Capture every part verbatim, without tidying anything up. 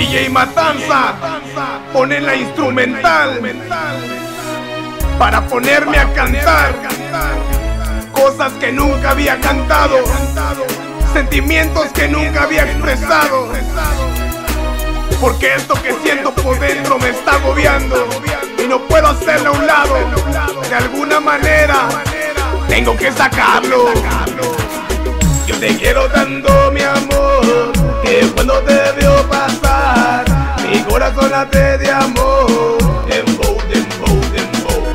D J Matanza, pone la instrumental para ponerme a cantar cosas que nunca había cantado, sentimientos que nunca había expresado, porque esto que siento por dentro me está agobiando y no puedo hacerlo a un lado. De alguna manera tengo que sacarlo. Yo te quiero tanto, mi amor, que cuando te veo pasar, mi corazón late de amor. Dembow, dembow, dembow.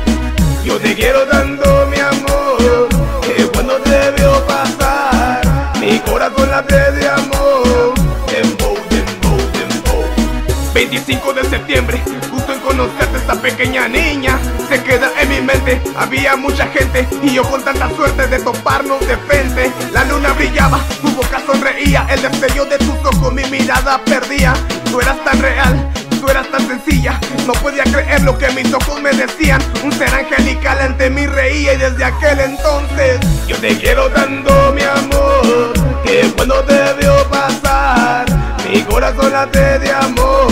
Yo te quiero tanto, mi amor, que cuando te veo pasar, mi corazón late de amor. Dembow, dembow, dembow. veinticinco de septiembre, gusto en conocerte, esta pequeña niña se queda en mi mente. Había mucha gente y yo con tanta suerte de toparnos de frente. La luna brillaba, tu boca sonreía, el destello de tus ojos mi mirada perdía. Tú eras tan real, tú eras tan sencilla, no podía creer lo que mis ojos me decían. Un ser angelical ante mí reía y desde aquel entonces yo te quiero tanto, mi amor, que cuando te veo pasar, mi corazón late de amor.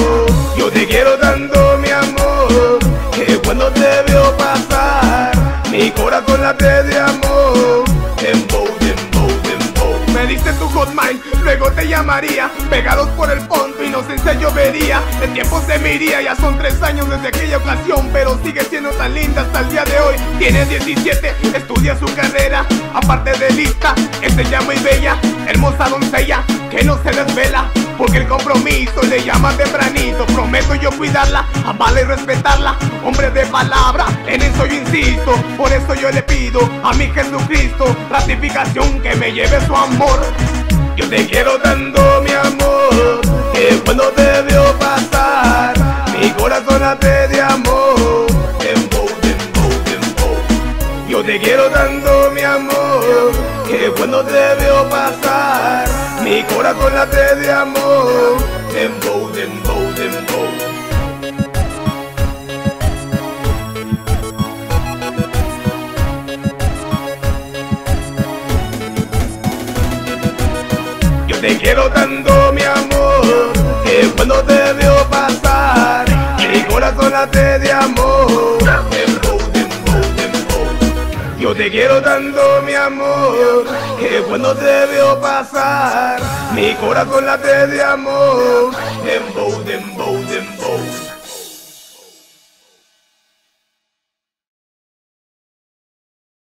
Yo te quiero tanto, mi amor, que cuando te veo pasar, mi corazón late de amor. Dembow, dembow, dembow. Me diste tu hotmail, luego te llamaría. Pegados por el fondo, inocencia yo vería. El tiempo se me iría, ya son tres años desde aquella ocasión, pero sigue siendo tan linda hasta el día de hoy. Tiene diecisiete, estudia su carrera, aparte de lista, es ella muy bella, hermosa doncella que no se desvela, porque el compromiso le llama tempranito. Prometo yo cuidarla, amarla y respetarla, hombre de palabra, en eso yo insisto. Por eso yo le pido a mi Jesucristo ratificación que me lleve su amor. Yo te quiero tanto, mi amor, que cuando te veo pasar, mi corazón late de amor. Dembow, dembow, dembow. Yo te quiero tanto, mi amor, que cuando te veo pasar, mi corazón late de amor. Dembow, dembow, dembow. Yo te quiero tanto, mi amor, que cuando te veo pasar, mi corazón late de amor. Dembow, dembow, dembow. Yo te quiero tanto, mi amor, que cuando te veo pasar, mi corazón late de amor. Dembow, dembow.